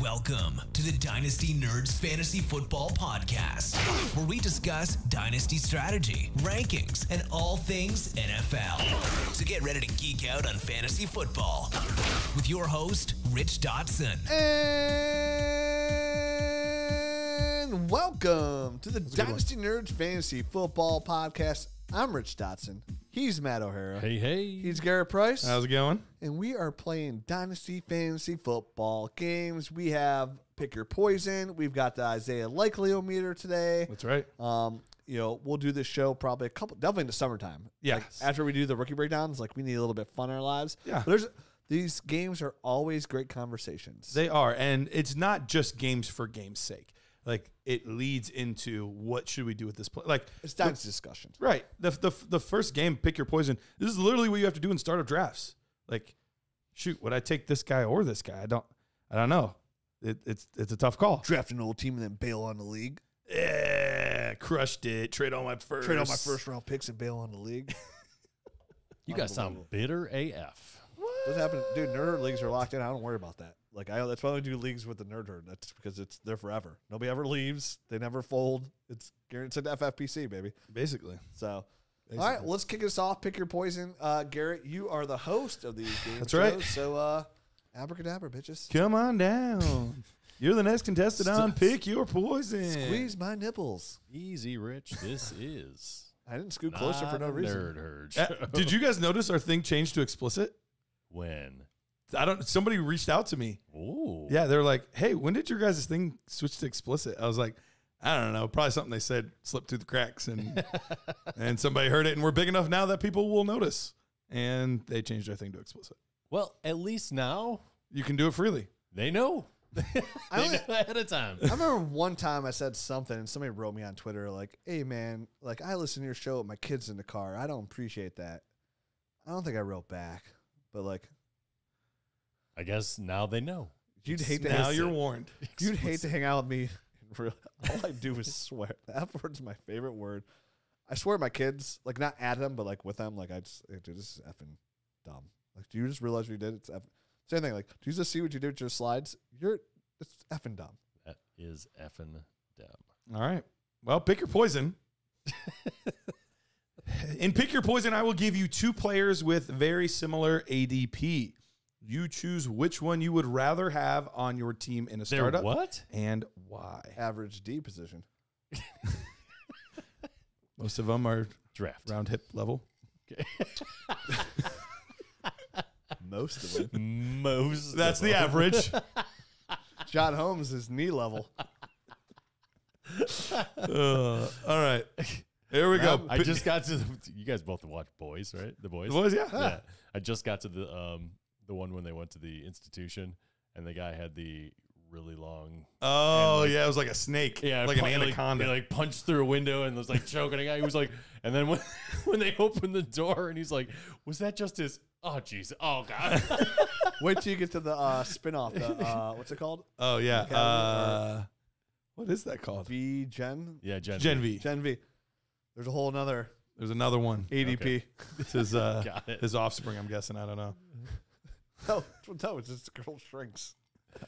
Welcome to the Dynasty Nerds Fantasy Football Podcast, where we discuss dynasty strategy, rankings, and all things NFL. So get ready to geek out on fantasy football with your host, Rich Dotson. And welcome to the Dynasty Nerds Fantasy Football Podcast. I'm Rich Dotson. He's Matt O'Hara. Hey, hey. He's Garrett Price. How's it going? And we are playing Dynasty Fantasy Football games. We have Pick Your Poison. We've got the Isaiah Likely-o-meter today. That's right. You know, we'll do this show probably definitely in the summertime. Yeah. Like after we do the rookie breakdowns, like we need a little bit of fun in our lives. Yeah. But these games are always great conversations. They are. And it's not just games for game's sake. Like, it leads into what should we do with this play. Like, it's dynasty discussion. Right. The first game, pick your poison. This is literally what you have to do in startup drafts. Like, shoot, would I take this guy or this guy? I don't know. It's a tough call. Draft an old team and then bail on the league. Yeah, crushed it. Trade all my first round picks and bail on the league. You guys sound bitter AF. What? This happened, dude. Nerd Herd leagues are locked in. I don't worry about that. Like that's why I do leagues with the Nerd Herd. That's because it's there forever. Nobody ever leaves. They never fold. It's guaranteed FFPC, baby. Basically. So, all right, let's kick us off. Pick your poison, Garrett. You are the host of these games. That's right. So, abracadabra, bitches. Come on down. You're the next contestant on Pick Your Poison. Squeeze my nipples. Easy, Rich. This is. I didn't scoot closer for no reason. Nerd Herd. Did you guys notice our thing changed to explicit? When? Somebody reached out to me. Oh. Yeah, they're like, "Hey, when did your guys' thing switch to explicit?" I was like, "I don't know, probably something they said slipped through the cracks and somebody heard it, and we're big enough now that people will notice." And they changed their thing to explicit. Well, at least now you can do it freely. They know. They know ahead of time. I remember one time I said something and somebody wrote me on Twitter like, "Hey man, like I listen to your show with my kids in the car. I don't appreciate that." I don't think I wrote back. But like, I guess now they know. You'd hate to now you're warned. You'd hate to hang out with me. All I do is swear. That word's my favorite word. I swear at my kids, like not at them, but like with them. Like I just, dude, this is effing dumb. Like, do you just realize what you did? It's effing. Same thing. Like, do you just see what you did with your slides? It's effing dumb. That is effing dumb. All right. Well, pick your poison. In Pick Your Poison, I will give you two players with very similar ADP. You choose which one you would rather have on your team in a startup. What? And why. Average D position. Most of them are draft. Round hip level. Okay. Most of them. Most. That's the average. John Holmes is knee level. All right. Here we go. I just got to you guys both watched Boys, right? The Boys? The Boys, yeah. Yeah. I just got to the one when they went to the institution and the guy had the really long. Oh, yeah. It was like a snake. Yeah. Like an anaconda. They like punched through a window and was like choking a guy. He was like, and then when they opened the door and he's like, was that just his? Oh, jeez. Oh, God. Wait till you get to the spinoff. What's it called? Oh, yeah. What is that called? V-Gen? Yeah, Gen V. There's a whole another. There's another one. ADP. Okay. It's his offspring, I'm guessing. I don't know. No, it's just the girl shrinks.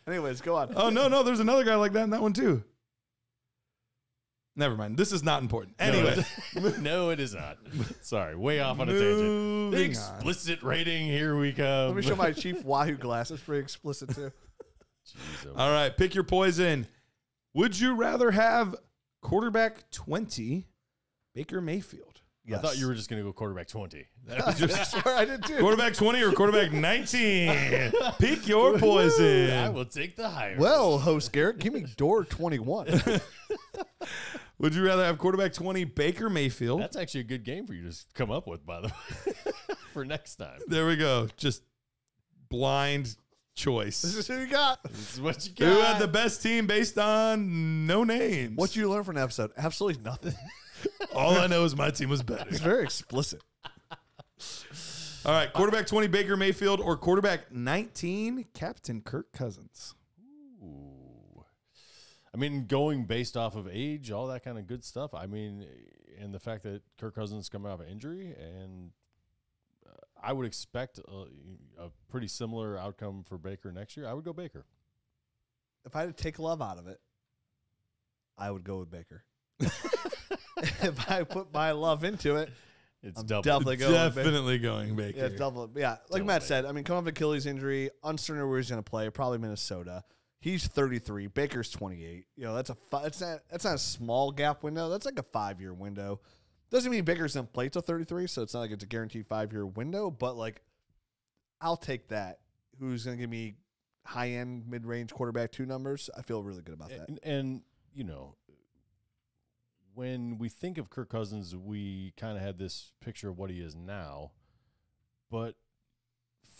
Anyways, go on. Oh, no, there's another guy like that in that one, too. Never mind. This is not important. Anyway. No, it is not. Sorry. Way off on a tangent. The explicit rating. Here we come. Let me show my Chief Wahoo glass. It's pretty explicit, too. Jeez, oh all right. Pick your poison. Would you rather have quarterback 20... Baker Mayfield. Yes. I thought you were just going to go quarterback 20. That was just sure I did too. Quarterback 20 or quarterback 19. Pick your poison. I will take the higher. Well, host Garrett, give me door 21. Would you rather have quarterback 20 Baker Mayfield? That's actually a good game for you to come up with, by the way, for next time. There we go. Just blind choice. This is who you got. This is what you got. Who had the best team based on no names? What did you learn from an episode? Absolutely nothing. All I know is my team was better. It's very explicit. All right, quarterback 20 Baker Mayfield or quarterback 19 Captain Kirk Cousins. Ooh. I mean, going based off of age, all that kind of good stuff. I mean, and the fact that Kirk Cousins is coming off an injury, and I would expect a pretty similar outcome for Baker next year. I would go Baker. If I had to take Love out of it, I would go with Baker. If I put my Love into it, it's definitely going Baker. Yeah, like Matt said, I mean, come off Achilles injury, uncertain where he's going to play, probably Minnesota. He's 33. Baker's 28. You know, that's a that's not a small gap window. That's like a 5-year window. Doesn't mean Baker's in play till 33, so it's not like it's a guaranteed 5-year window, but like I'll take that. Who's going to give me high-end, mid-range quarterback two numbers? I feel really good about that. And you know, when we think of Kirk Cousins, we kind of had this picture of what he is now, but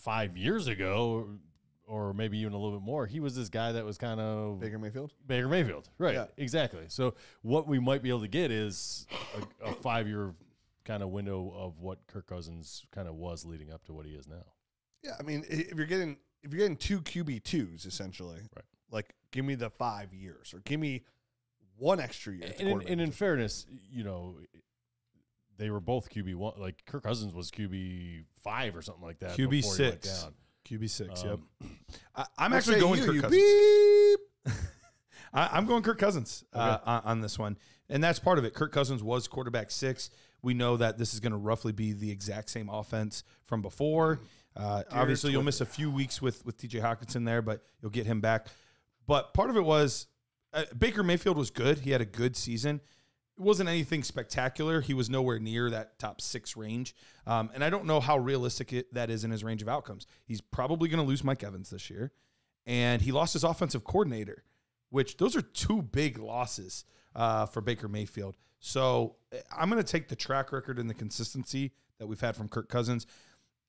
5 years ago, or maybe even a little bit more, he was this guy that was kind of... Baker Mayfield? Baker Mayfield, right, yeah. Exactly. So what we might be able to get is a 5-year kind of window of what Kirk Cousins kind of was leading up to what he is now. Yeah, I mean, if you're getting two QB2s, essentially, right. Like give me the 5 years or give me one extra year. And in fairness, you know, they were both QB1. Like Kirk Cousins was QB5 or something like that. QB6. QB6, yep. I'm actually going Kirk Cousins. I'm going Kirk Cousins on this one. And that's part of it. Kirk Cousins was quarterback 6. We know that this is going to roughly be the exact same offense from before. Obviously, you'll miss a few weeks with TJ Hockenson there, but you'll get him back. But part of it was Baker Mayfield was good. He had a good season. It wasn't anything spectacular. He was nowhere near that top 6 range. And I don't know how realistic that is in his range of outcomes. He's probably going to lose Mike Evans this year. And he lost his offensive coordinator, which those are two big losses for Baker Mayfield. So I'm going to take the track record and the consistency that we've had from Kirk Cousins.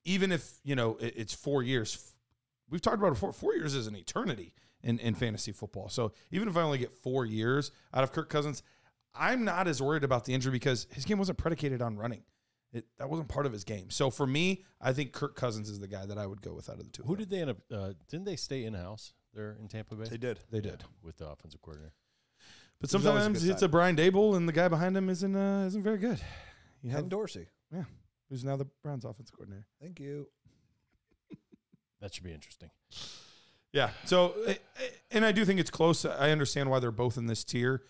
Even if, you know, it's 4 years. We've talked about it before. 4 years is an eternity in fantasy football. So even if I only get 4 years out of Kirk Cousins, I'm not as worried about the injury because his game wasn't predicated on running. That wasn't part of his game. So for me, I think Kirk Cousins is the guy that I would go with out of the two. Who did they end up didn't they stay in-house there in Tampa Bay? They did. They did. With the offensive coordinator. But sometimes it's a Brian Dable, and the guy behind him isn't very good. You have Dorsey. Yeah, who's now the Browns offensive coordinator. Thank you. That should be interesting. Yeah, so, and I do think it's close. I understand why they're both in this tier.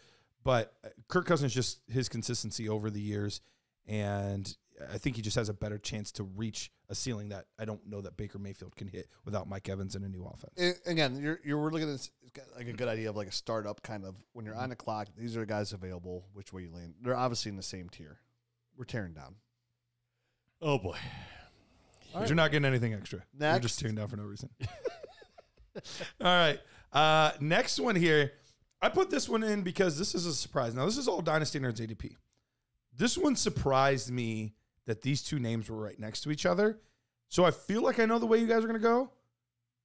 But Kirk Cousins, just his consistency over the years, and I think he just has a better chance to reach a ceiling that I don't know that Baker Mayfield can hit without Mike Evans in a new offense. Again, you're looking at this, like a good idea of like a startup kind of when you're on the clock. These are guys available. Which way you land? They're obviously in the same tier. We're tearing down. Oh boy, but you're not getting anything extra. Next. You're just tearing down for no reason. All right, next one here. I put this one in because this is a surprise. Now, this is all Dynasty Nerds ADP. This one surprised me that these two names were right next to each other. So I feel like I know the way you guys are going to go,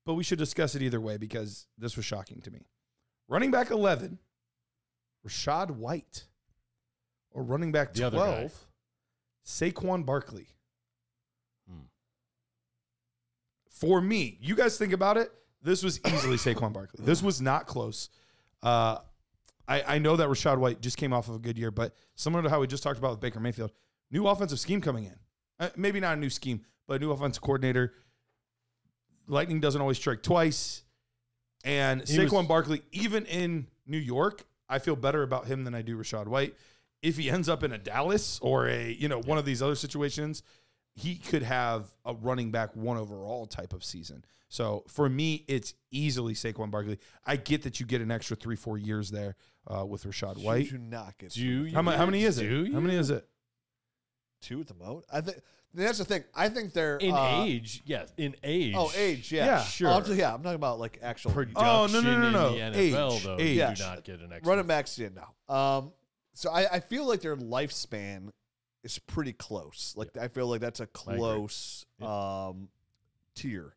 but we should discuss it either way because this was shocking to me. Running back 11, Rachaad White. Or running back 12, Saquon Barkley. For me, you guys think about it, this was easily Saquon Barkley. This was not close. I know that Rachaad White just came off of a good year, but similar to how we just talked about with Baker Mayfield, new offensive scheme coming in. Maybe not a new scheme, but a new offensive coordinator. Lightning doesn't always strike twice. And Saquon Barkley, even in New York, I feel better about him than I do Rachaad White. If he ends up in a Dallas or a, you know, one of these other situations, he could have a running back 1 overall type of season. So for me, it's easily Saquon Barkley. I get that you get an extra 3-4 years there with Rachaad White. You do not get. How many is it? 2 at the most. I think that's the thing. I think they're in age. Yes, in age. Oh, age. Yeah, yeah. Sure. Yeah, I'm talking about like actual production. Oh no. In the NFL, age, though, age. You do not get an extra running backs. Yeah, no. So I feel like their lifespan is pretty close. Like I feel like that's a close tier.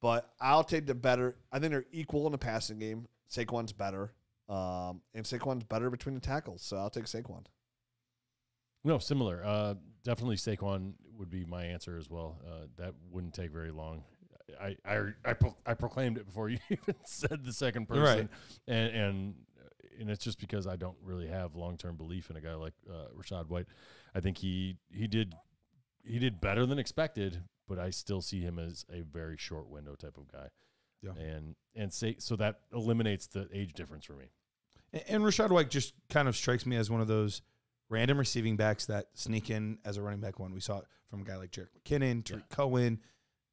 But I'll take the better. I think they're equal in the passing game. Saquon's better. And Saquon's better between the tackles. So I'll take Saquon. No, similar. Definitely Saquon would be my answer as well. That wouldn't take very long. I proclaimed it before you even said the second person. Right. And it's just because I don't really have long-term belief in a guy like Rachaad White. I think he did he did better than expected, but I still see him as a very short window type of guy. Yeah. And say, so that eliminates the age difference for me. And Rachaad White just kind of strikes me as one of those random receiving backs that sneak in as a running back one. We saw it from a guy like Jerick McKinnon, Tariq Cohen.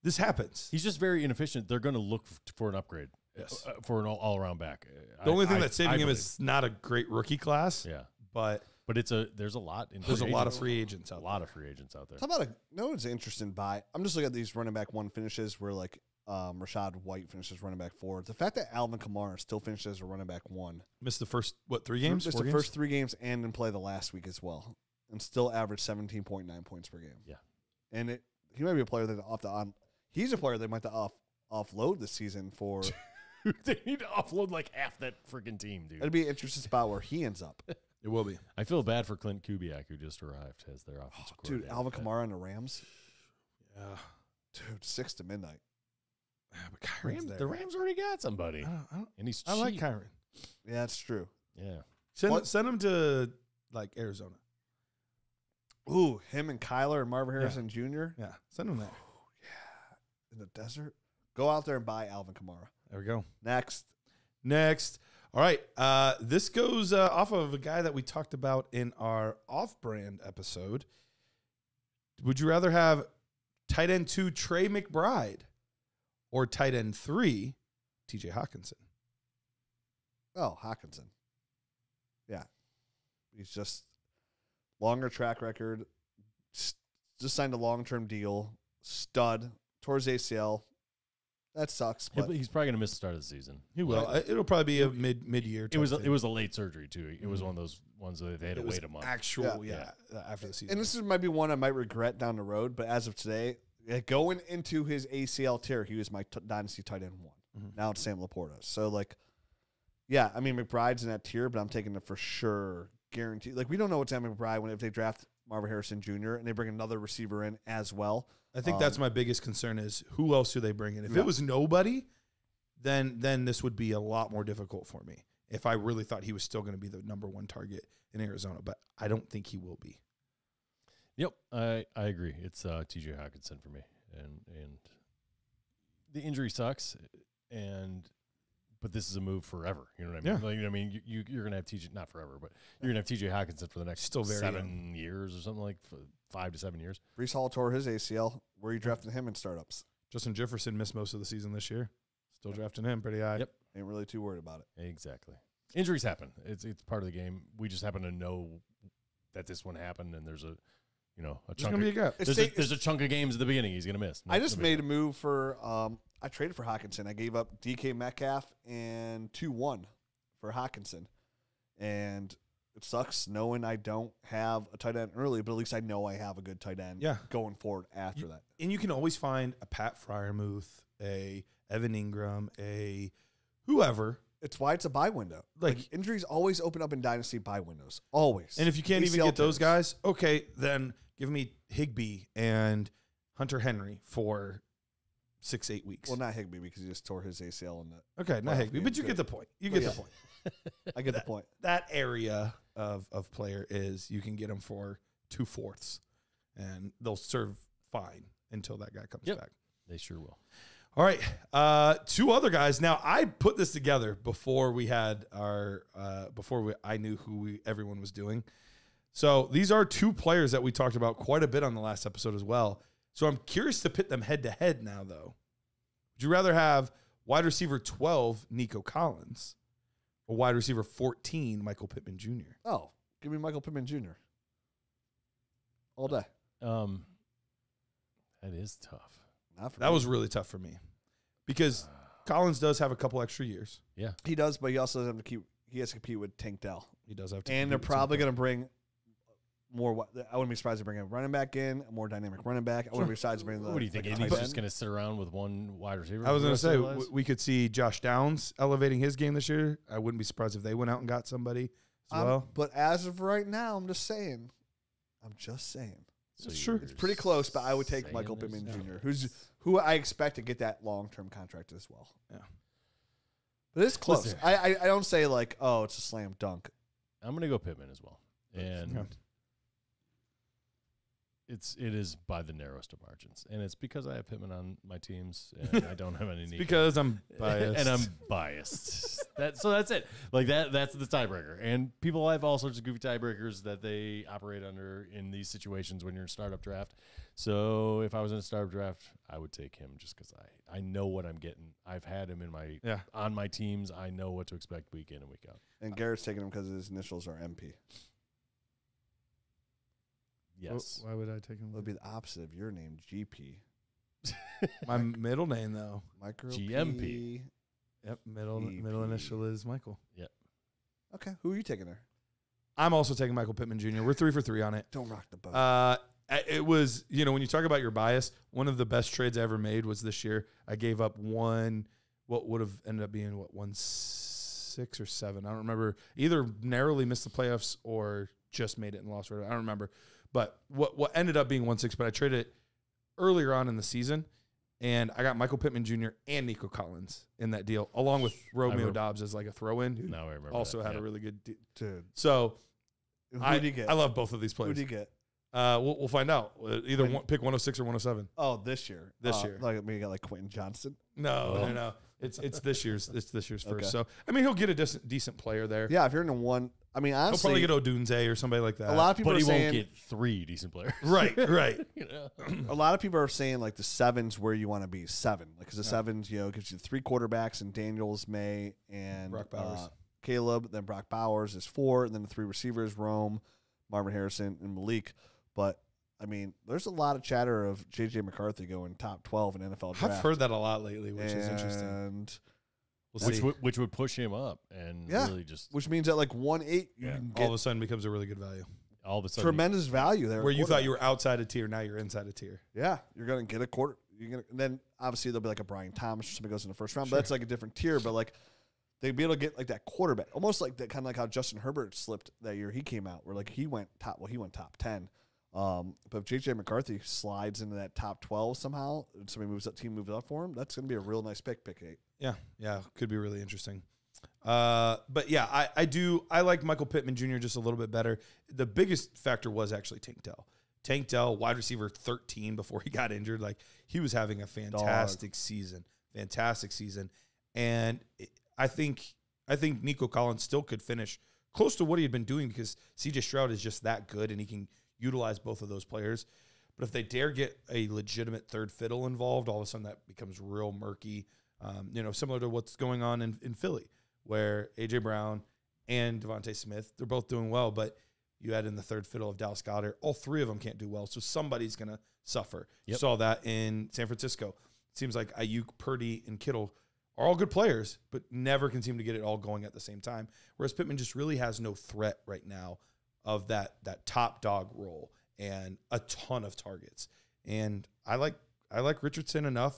This happens. He's just very inefficient. They're going to look for an upgrade. Yes. For an all-around back. The only thing that's saving him is not a great rookie class. Yeah. But it's a there's a lot in there's a lot of free agents out there. A lot of free agents out there. How about a no it's an interesting buy. I'm just looking at these running back one finishes where like Rachaad White finishes running back four. The fact that Alvin Kamara still finishes as a running back one. Missed the first what 3 games? Missed the first 3 games and didn't play the last week as well. And still averaged 17.9 points per game. Yeah. And he might be a player that he's a player that might offload this season for they need to offload like half that freaking team, dude. It'd be an interesting spot where he ends up. It will be. I feel bad for Clint Kubiak, who just arrived as their offensive coordinator. Dude, Alvin Kamara and the Rams? Yeah. Dude, 6 to midnight. Yeah, but Kyren's there. The Rams already got somebody. And he's cheap. I like Kyren. Yeah, that's true. Yeah. Send him to, like, Arizona. Ooh, him and Kyler and Marvin Harrison Jr.? Yeah, send him there. Oh, yeah. In the desert? Go out there and buy Alvin Kamara. There we go. Next. All right. This goes off of a guy that we talked about in our off-brand episode. Would you rather have tight end 2 Trey McBride or tight end 3 TJ Hockenson? Oh, Hockenson. Yeah. He's just longer track record, just signed a long-term deal, stud, towards ACL. That sucks. But he's probably going to miss the start of the season. He will. It'll probably be a mid-year. It was a late surgery, too. It was one of those ones that they had to wait a month. After the season. And this might be one I might regret down the road, but as of today, going into his ACL tear, he was my dynasty tight end 1. Mm-hmm. Now it's Sam Laporta. So, like, yeah, I mean, McBride's in that tier, but I'm taking it for sure. Guaranteed. Like, we don't know what's happening with McBride if they draft Marvin Harrison Jr. and they bring another receiver in as well. I think that's my biggest concern is who else do they bring in? If it was nobody, then this would be a lot more difficult for me if I really thought he was still going to be the #1 target in Arizona, but I don't think he will be. Yep, I agree. It's TJ Hockenson for me, and the injury sucks, but this is a move forever. You know what I mean? Yeah. Like, I mean, you're going to have TJ, not forever, but you're going to have TJ Hockenson for the next 7 years or something, like 5 to 7 years. Breece Hall tore his ACL. Where are you drafting him in startups? Justin Jefferson missed most of the season this year. Still drafting him pretty high. Yep. Ain't really too worried about it. Exactly. Injuries happen. It's part of the game. We just happen to know that this one happened, and there's a chunk of games. There's a chunk of games at the beginning he's going to miss. I just made a move for I traded for Hockenson. I gave up DK Metcalf and 2-1 for Hockenson. And it sucks knowing I don't have a tight end early, but at least I know I have a good tight end going forward after that. And you can always find a Pat Freiermuth, a Evan Ingram, a whoever. It's why it's a buy window. Like injuries always open up in Dynasty buy windows. Always. And if you can't even get those guys, okay, then give me Higbee and Hunter Henry for 6-8 weeks. Well, not Higbee because he just tore his ACL in the not Higbee, but you get the point. You get the point. I get the point. That area of player is you can get them for 2/4, and they'll serve fine until that guy comes back. They sure will. All right, 2 other guys. Now I put this together before we had our I knew who everyone was doing. So these are 2 players that we talked about quite a bit on the last episode as well. So I'm curious to pit them head-to-head now, though. Would you rather have wide receiver 12, Nico Collins, or wide receiver 14, Michael Pittman Jr.? Oh, give me Michael Pittman Jr. all day. That is tough. That was really tough for me because Collins does have a couple extra years. Yeah, he does, but he also doesn't have to keep. He has to compete with Tank Dell. He does have to, and they're probably going to bring. More, I wouldn't be surprised to bring a running back in, a more dynamic running back. I wouldn't be surprised to bring the. What do you think? He's just going to sit around with one wide receiver. I was going to say we could see Josh Downs elevating his game this year. I wouldn't be surprised if they went out and got somebody as well. But as of right now, I'm just saying. It's true. It's pretty close, but I would take Michael Pittman Jr., who I expect to get that long-term contract as well. Yeah, but it's close. I don't say like, oh, it's a slam dunk. I'm going to go Pittman as well, and. it is by the narrowest of margins, and it's because I have Pittman on my teams, and I don't have any. It's because I'm biased, and I'm biased. So that's it. Like that's the tiebreaker, and people have all sorts of goofy tiebreakers that they operate under in these situations when you're in a startup draft. So if I was in a startup draft, I would take him just because I know what I'm getting. I've had him in my on my teams. I know what to expect week in and week out. And Garrett's taking him because his initials are MP. Yes. Why would I take him? It would be the opposite of your name, GP. My middle name, though. Micro GMP. P, yep, middle initial is Michael. Yep. Okay, who are you taking there? I'm also taking Michael Pittman Jr. We're 3 for 3 on it. Don't rock the boat. It was, you know, when you talk about your bias, one of the best trades I ever made was this year. I gave up what would have ended up being, 1, 6, or 7. I don't remember. Either narrowly missed the playoffs or just made it and lost right away. I don't remember. But what ended up being 1-6, but I traded it earlier on in the season, and I got Michael Pittman Jr. and Nico Collins in that deal, along with Romeo Doubs as like a throw-in. Who I remember also that. Had a really good deal. So I love both of these players. Who did you get? We'll find out. Either pick 106 or 107. Oh, this year. This year. Like we got like Quentin Johnson. No. It's this year's first. Okay. So I mean, he'll get a decent player there. Yeah, if you're in the one. I mean, honestly, he'll probably get Odunze or somebody like that. A lot of people, but he won't get 3 decent players. Right. You know? A lot of people are saying like the 7's where you want to be. 7, because the 7's gives you 3 quarterbacks and Daniels, May, and Brock Bowers, Caleb. Then Brock Bowers is 4, and then the 3 receivers: Rome, Marvin Harrison, and Malik. But I mean, there's a lot of chatter of JJ McCarthy going top 12 in NFL draft. I've heard that a lot lately, which is interesting. We'll which would push him up and really just... Which means that like 1-8, you can get... All of a sudden becomes a really good value. All of a sudden... Tremendous value there. Where you thought you were outside a tier, now you're inside a tier. Yeah, you're going to get a quarter. And then obviously there'll be like a Brian Thomas or somebody goes in the first round, but that's like a different tier. But like they'd be able to get like that quarterback. Almost like that, kind of like how Justin Herbert slipped that year he came out, where like he went top 10. But if J.J. McCarthy slides into that top 12 somehow, and somebody moves up for him, that's going to be a real nice pick 8. Yeah, could be really interesting. But yeah, I like Michael Pittman Jr. just a little bit better. The biggest factor was actually Tank Dell. Tank Dell, wide receiver 13 before he got injured. Like, he was having a fantastic season. Fantastic season. And I think Nico Collins still could finish close to what he had been doing because CJ Stroud is just that good and he can utilize both of those players. But if they dare get a legitimate third fiddle involved, all of a sudden that becomes real murky. Similar to what's going on in Philly, where A.J. Brown and Devontae Smith, they're both doing well, but you add in the third fiddle of Dallas Goedert, all three of them can't do well, so somebody's going to suffer. You saw that in San Francisco. It seems like Ayuk, Purdy, and Kittle are all good players, but never can seem to get it all going at the same time, whereas Pittman just really has no threat right now of that top dog role and a ton of targets. And I like Richardson enough,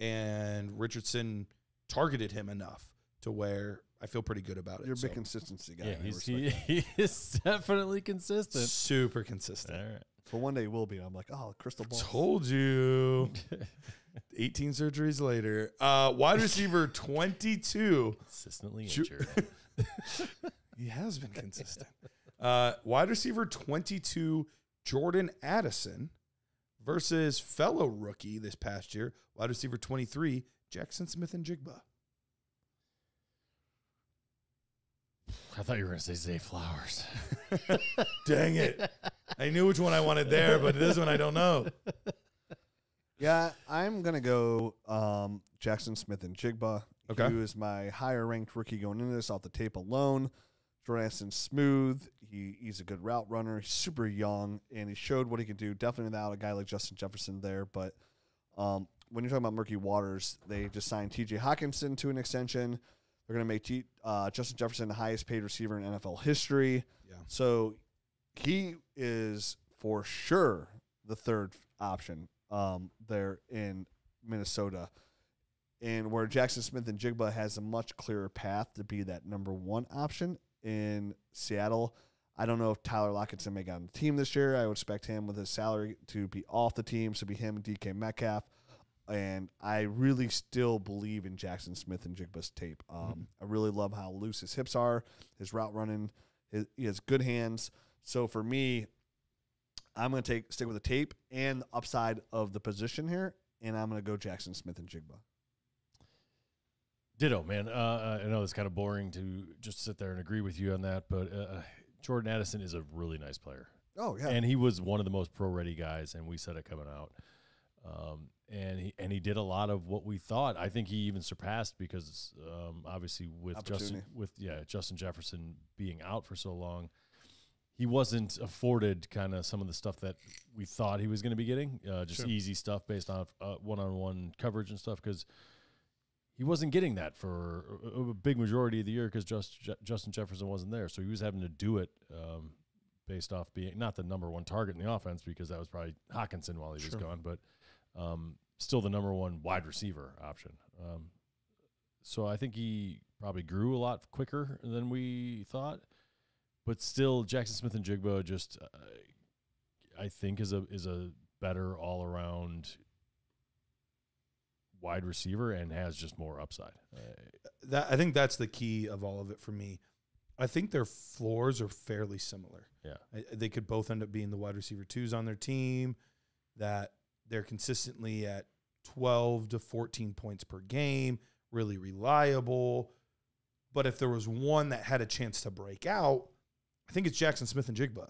and Richardson targeted him enough to where I feel pretty good about it. You're a big consistency guy. Yeah, he is definitely consistent. Super consistent. All right. For one day will be. I'm like, oh, crystal ball. Told you. 18 surgeries later. Wide receiver 22. Consistently injured. He has been consistent. Wide receiver 22, Jordan Addison, versus fellow rookie this past year, wide receiver 23, Jaxon Smith-Njigba. I thought you were going to say Zay Flowers. Dang it. I knew which one I wanted there, but this one I don't know. Yeah, I'm going to go Jaxon Smith-Njigba. Okay. He was my higher-ranked rookie going into this off the tape alone. Jordan Addison's smooth. He's a good route runner. He's super young, and he showed what he could do. Definitely without a guy like Justin Jefferson there. But when you're talking about murky waters, they just signed TJ Hockenson to an extension. They're going to make Justin Jefferson the highest-paid receiver in NFL history. Yeah. So he is for sure the third option there in Minnesota. And where Jaxon Smith-Njigba has a much clearer path to be that number 1 option in Seattle. I don't know if Tyler Lockett's going to make it on the team this year. I would expect him with his salary to be off the team, so be him, DK Metcalf. And I really still believe in Jaxon Smith-Njigba's tape. I really love how loose his hips are, his route running. He has good hands. So for me, I'm going to stick with the tape and the upside of the position here, and I'm going to go Jaxon Smith-Njigba. Ditto, man. I know it's kind of boring to just sit there and agree with you on that, but Jordan Addison is a really nice player. Oh, yeah. And he was one of the most pro-ready guys, and we said it coming out. And he did a lot of what we thought. I think he even surpassed because obviously with Justin Jefferson being out for so long, he wasn't afforded kind of some of the stuff that we thought he was going to be getting, just easy stuff based on one-on-one coverage and stuff, because he wasn't getting that for a big majority of the year because Justin Jefferson wasn't there. So he was having to do it based off being not the #1 target in the offense, because that was probably Hockenson while he was gone, but still the #1 wide receiver option. So I think he probably grew a lot quicker than we thought. But still, Jaxon Smith-Njigba just, I think, is a better all around wide receiver and has just more upside. I think that's the key of all of it for me. I think their floors are fairly similar. Yeah, they could both end up being the wide receiver 2s on their team. That they're consistently at 12 to 14 points per game, really reliable. But if there was one that had a chance to break out, I think it's Jaxon Smith-Njigba.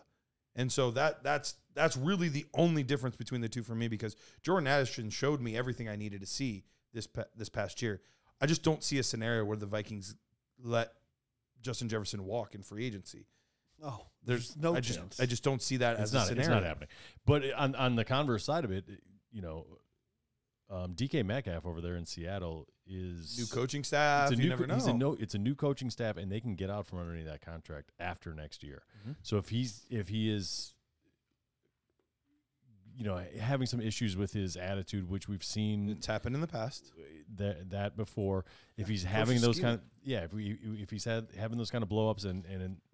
And so that's really the only difference between the two for me, because Jordan Addison showed me everything I needed to see this past year. I just don't see a scenario where the Vikings let Justin Jefferson walk in free agency. Oh, there's no chance. I just don't see that as a scenario. It's not happening. But on the converse side of it, you know, DK Metcalf over there in Seattle is new coaching staff. You never know. It's a new coaching staff, and they can get out from underneath that contract after next year. Mm-hmm. So if he is, you know, having some issues with his attitude, which we've seen, it's happened in the past. That before, if he's having those kind of if he's having those kind of blow ups, and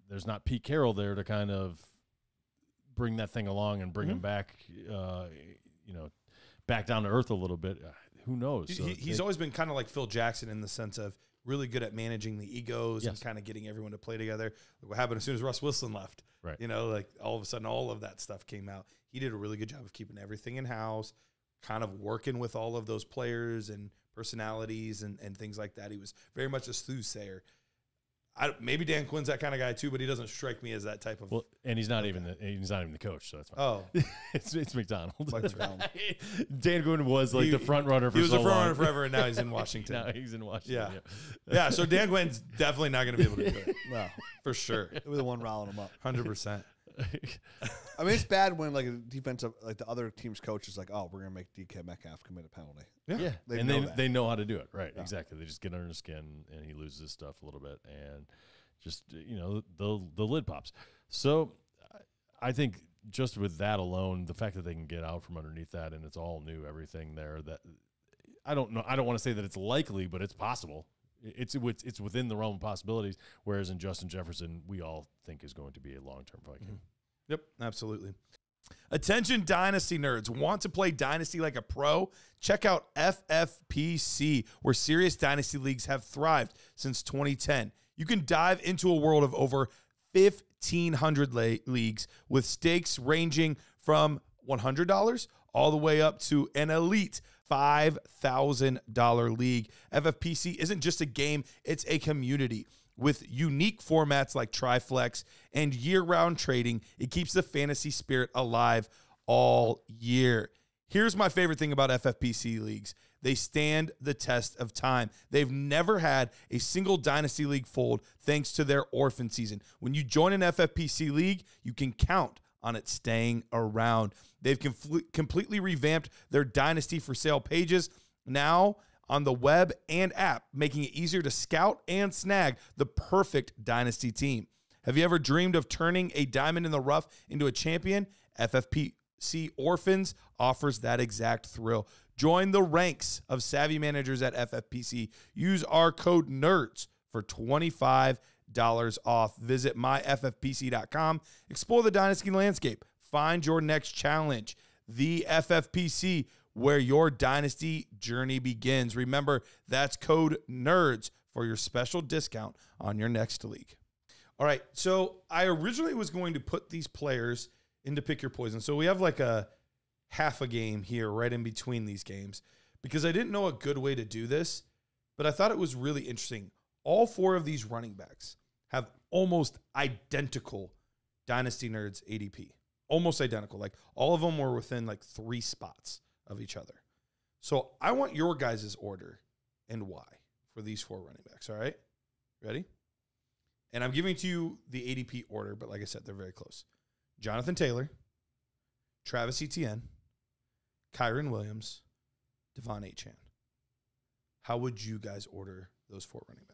there's not Pete Carroll there to kind of bring that thing along and bring him back, you know, back down to earth a little bit. Who knows? So he's always been kind of like Phil Jackson in the sense of really good at managing the egos and kind of getting everyone to play together. What happened as soon as Russ Wilson left? Right. You know, like all of a sudden all of that stuff came out. He did a really good job of keeping everything in-house, kind of working with all of those players and personalities and things like that. He was very much a soothsayer. Maybe Dan Quinn's that kind of guy too, but he doesn't strike me as that type of. Well, and he's not even the coach, so that's fine. Oh, it's McDonald. Dan Quinn was like the front runner for. He was the front runner forever, and now he's in Washington. Now he's in Washington. Yeah. So Dan Quinn's definitely not going to be able to do it. No, for sure. It was the one riling him up. 100%. I mean, it's bad when like a defensive, like the other team's coach is like, "Oh, we're gonna make DK Metcalf commit a penalty." Yeah. They know how to do it, right? Yeah. Exactly. They just get under his skin, and he loses his stuff a little bit, and just, you know, the lid pops. So I think just with that alone, the fact that they can get out from underneath that, and it's all new, everything there. That I don't know. I don't want to say that it's likely, but it's possible. It's within the realm of possibilities, whereas in Justin Jefferson, we all think is going to be a long-term Viking. Mm-hmm. Yep, absolutely. Attention, Dynasty Nerds. Want to play Dynasty like a pro? Check out FFPC, where serious Dynasty leagues have thrived since 2010. You can dive into a world of over 1,500 leagues with stakes ranging from $100 all the way up to an elite $5,000 league. FFPC isn't just a game, it's a community. With unique formats like TriFlex and year-round trading, it keeps the fantasy spirit alive all year. Here's my favorite thing about FFPC leagues. They stand the test of time. They've never had a single Dynasty League fold thanks to their orphan season. When you join an FFPC league, you can count on it staying around. They've completely revamped their Dynasty for Sale pages now on the web and app, making it easier to scout and snag the perfect Dynasty team. Have you ever dreamed of turning a diamond in the rough into a champion? FFPC Orphans offers that exact thrill. Join the ranks of savvy managers at FFPC. Use our code NERDS for $25 off. Visit myffpc.com. Explore the Dynasty landscape. Find your next challenge. The FFPC, where your Dynasty journey begins. Remember, that's code NERDS for your special discount on your next league. All right, so I originally was going to put these players into pick your poison. So we have like a half a game here right in between these games, because I didn't know a good way to do this, but I thought it was really interesting. All four of these running backs have almost identical Dynasty Nerds ADP, almost identical. Like all of them were within like 3 spots of each other. So I want your guys' order and why for these 4 running backs. All right, ready? And I'm giving to you the ADP order, but like I said, they're very close. Jonathan Taylor, Travis Etienne, Kyren Williams, De'Von Achane. How would you guys order those 4 running backs?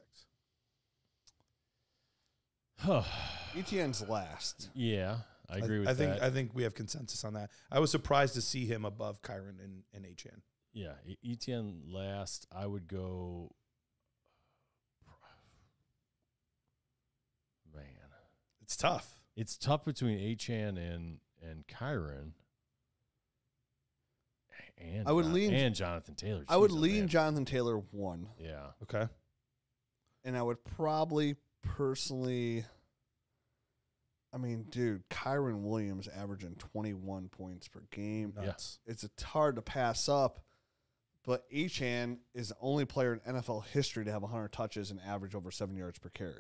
Etienne's last. Yeah, I agree with that. I think we have consensus on that. I was surprised to see him above Kyren and Achane. Yeah, Etienne last. I would go... Man. It's tough. It's tough between Achane and Kyren. And I would lean Jonathan Taylor. I would lean Jonathan Taylor 1. Yeah. Okay. And I would probably personally, I mean, dude, Kyren Williams averaging 21 points per game. Yes. Yeah. It's hard to pass up, but Achane is the only player in NFL history to have 100 touches and average over 7 yards per carry.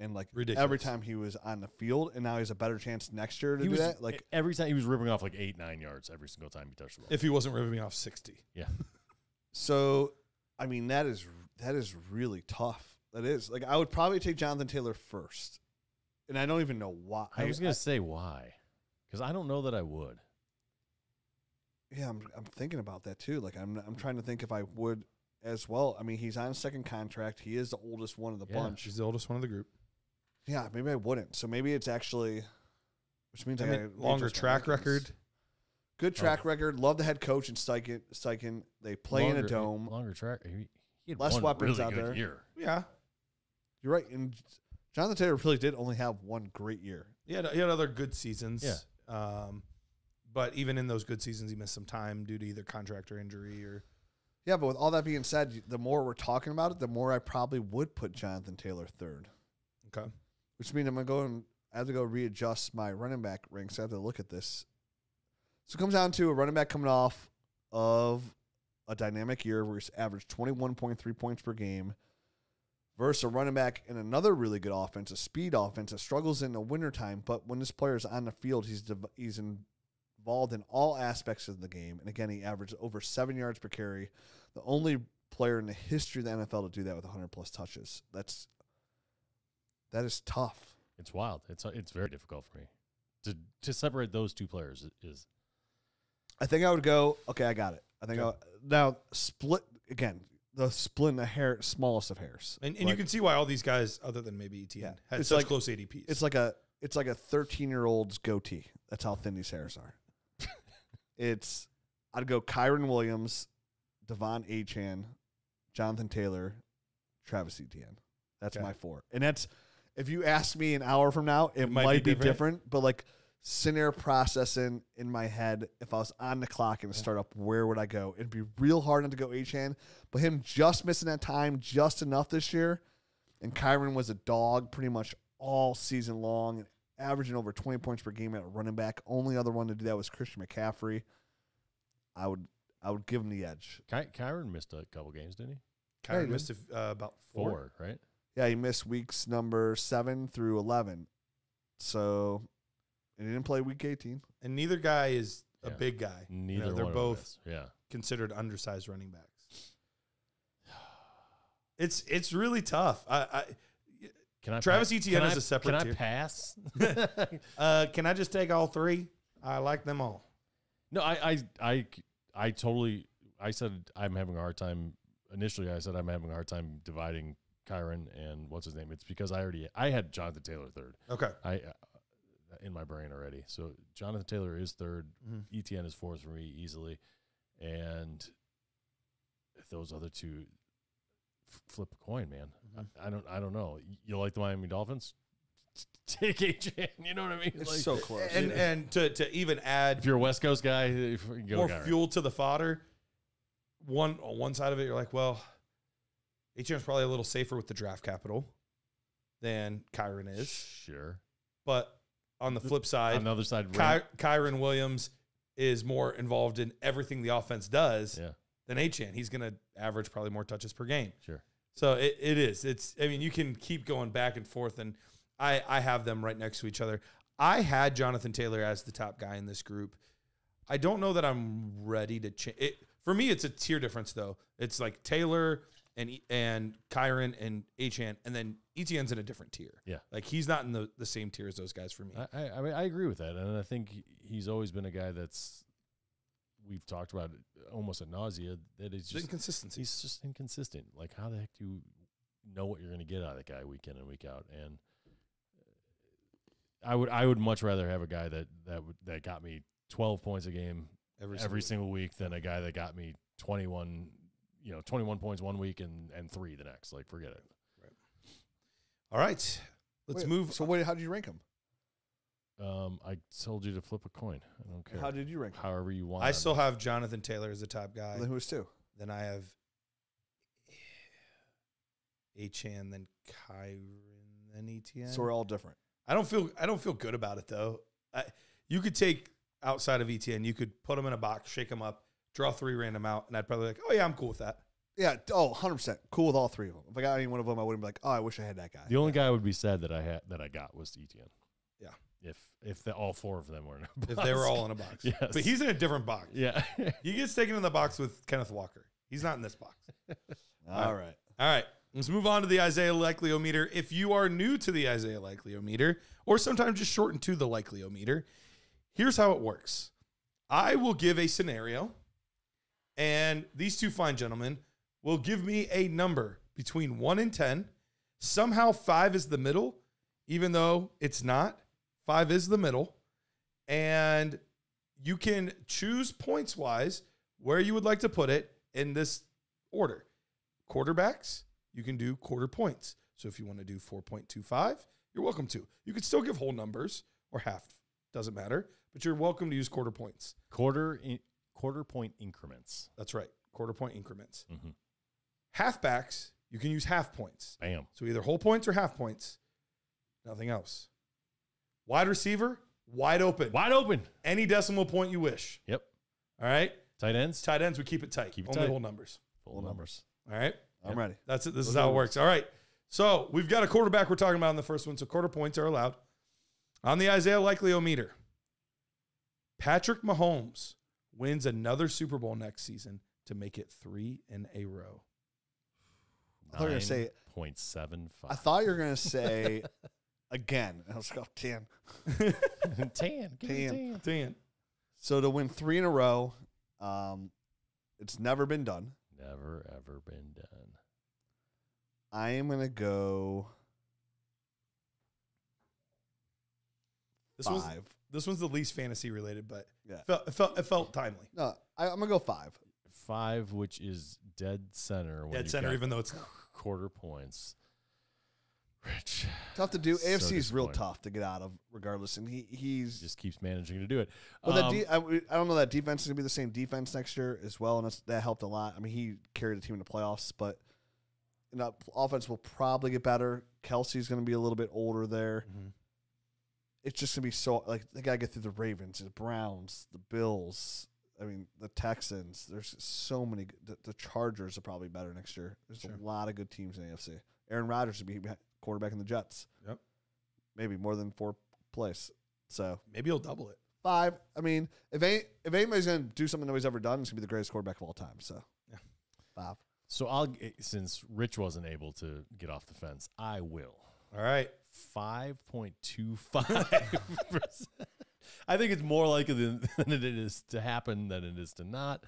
And like ridiculous. Every time he was on the field, and now he's a better chance next year to do that. Like every time he was ripping off like 8, 9 yards every single time he touched the ball. If he wasn't ripping off 60, yeah. So, I mean, that is really tough. That is like I would probably take Jonathan Taylor first, and I don't even know why. I was gonna say why, because I don't know that I would. Yeah, I'm thinking about that too. Like I'm trying to think if I would as well. I mean, he's on 2nd contract. He is the oldest one of the bunch. He's the oldest one of the group. Yeah, maybe I wouldn't. So maybe it's actually, which means I mean, longer track record. Good track record. Love the head coach and Steichen. They play in a dome. Longer track. He had less weapons really out there. Year. Yeah, you're right. And Jonathan Taylor really did only have 1 great year. Yeah, he had other good seasons. Yeah. But even in those good seasons, he missed some time due to either contract or injury or. Yeah, but with all that being said, the more we're talking about it, the more I probably would put Jonathan Taylor 3rd. Okay. Which means I'm going to go and I have to go readjust my running back ranks. I have to look at this. So it comes down to a running back coming off of a dynamic year where he's averaged 21.3 points per game versus a running back in another really good offense, a speed offense that struggles in the wintertime. But when this player is on the field, he's involved in all aspects of the game. And again, he averaged over 7 yards per carry. The only player in the history of the NFL to do that with 100+ touches. That is tough. It's wild. It's very difficult for me to separate those 2 players. Is I think I would go. Okay, I got it. I think okay. Now split again. The split in the hair, smallest of hairs, and like, you can see why all these guys, other than maybe Etienne, had such like, close ADPs. It's like a 13-year-old's goatee. That's how thin these hairs are. I'd go Kyren Williams, De'Von Achane, Jonathan Taylor, Travis Etienne. That's my 4, and that's. If you ask me an hour from now, it might be different, but like scenario processing in my head, if I was on the clock and a startup, where would I go? It'd be real hard not to go Achane, but him just missing that time just enough this year, and Kyren was a dog pretty much all season long, and averaging over 20 points per game at running back. Only other one to do that was Christian McCaffrey. I would give him the edge. Kyren missed a couple games, didn't he? Kyren missed about 4, right? Yeah, he missed weeks number 7 through 11. So, and he didn't play week 18. And neither guy is a big guy. Neither one. They're both considered undersized running backs. It's really tough. Can I Travis Etienne is a separate tier. Can I pass? Can I just take all 3? I like them all. No, I totally. I said I'm having a hard time. Initially, I said I'm having a hard time dividing Kyren and what's his name? It's because I had Jonathan Taylor 3rd. Okay. In my brain already. So Jonathan Taylor is 3rd. Etienne is 4th for me easily. And if those other 2 flip a coin, man. I don't know. You like the Miami Dolphins? Take Achane. You know what I mean? It's like, so close. And to even add, if you're a West Coast guy, go more Kyren. Fuel to the fodder. On one side of it, you're like, well, Etienne's probably a little safer with the draft capital than Kyren is. Sure. But on the flip side, on the other side, Kyren Williams is more involved in everything the offense does than Achane. He's going to average probably more touches per game. Sure. So it is. It's. I mean, you can keep going back and forth, and I have them right next to each other. I had Jonathan Taylor as the top guy in this group. I don't know that I'm ready to change it. For me, it's a tier difference, though. It's like Taylor and Kyren and Achane, and then Etienne's in a different tier. Yeah. Like, he's not in the same tier as those guys for me. I mean, I agree with that, and I think he's always been a guy that's we've talked about almost ad nausea, that it's just inconsistency. He's just inconsistent. Like, how the heck do you know what you're going to get out of that guy week in and week out? And I would much rather have a guy that got me 12 points a game every single week than a guy that got me 21 points one week and 3 the next. Like, forget it. Right. All right, let's move. So wait, how did you rank them? I told you to flip a coin. I don't care. How did you rank them? However you want. I still have Jonathan Taylor as the top guy. Well, then who's two? Then I have Achane, then Kyren, then Etienne. So we're all different. I don't feel good about it though. You could take outside of Etienne, you could put them in a box, shake them up, draw 3 random out, and I'd probably be like, oh yeah, I'm cool with that. Yeah, oh, 100% cool with all 3 of them. If I got any one of them, I wouldn't be like, oh, I wish I had that guy. The only guy I would be sad that I got was Etienne. Yeah. If all 4 of them were in a box. If they were all in a box. Yes. But he's in a different box. Yeah. He gets taken in the box with Kenneth Walker. He's not in this box. All right. All right. Let's move on to the Isaiah Likely-o-meter. If you are new to the Isaiah Likely-o-meter, or sometimes just shortened to the Likely-o-meter, here's how it works. I will give a scenario, and these two fine gentlemen will give me a number between 1 and 10. Somehow 5 is the middle, even though it's not. 5 is the middle. And you can choose points-wise where you would like to put it in this order. Quarterbacks, you can do quarter points. So if you want to do 4.25, you're welcome to. You can still give whole numbers or half. Doesn't matter. But you're welcome to use quarter points. Quarter point increments. That's right. Quarter point increments. Mm-hmm. Halfbacks, you can use half points. Bam. So either whole points or half points. Nothing else. Wide receiver, wide open. Wide open. Any decimal point you wish. Yep. All right. Tight ends. Tight ends, we keep it tight. Keep it tight. Whole numbers. Full numbers. All right. I'm ready. That's it. This is how it works. All right. So we've got a quarterback we're talking about in the first one. So quarter points are allowed. On the Isaiah Likely-o-meter, Patrick Mahomes wins another Super Bowl next season to make it 3 in a row. I thought you were going to say 0.75. I thought you were going to say again. I was like, 10. 10. Give me 10. 10. So to win 3 in a row, it's never been done. Never, ever been done. I am going to go 5. This one's the least fantasy related, but yeah. it felt timely. No, I'm gonna go 5. 5, which is dead center. Dead center, even though it's quarter points. Rich, tough to do. AFC is real tough to get out of, regardless, and he just keeps managing to do it. Well, I don't know that defense is gonna be the same defense next year as well, and that helped a lot. I mean, he carried the team in the playoffs, but the offense will probably get better. Kelsey's gonna be a little bit older there. Mm-hmm. It's just going to be so, like, they got to get through the Ravens, the Browns, the Bills, I mean, the Texans. There's so many. The Chargers are probably better next year. There's a lot of good teams in the AFC. Aaron Rodgers would be quarterback in the Jets. Yep. Maybe more than 4th place. So maybe he'll double it. 5. I mean, if anybody's going to do something nobody's ever done, it's going to be the greatest quarterback of all time. So, yeah. 5. So, since Rich wasn't able to get off the fence, I will. All right. 5.25%. I think it's more likely than it is to happen than it is to not.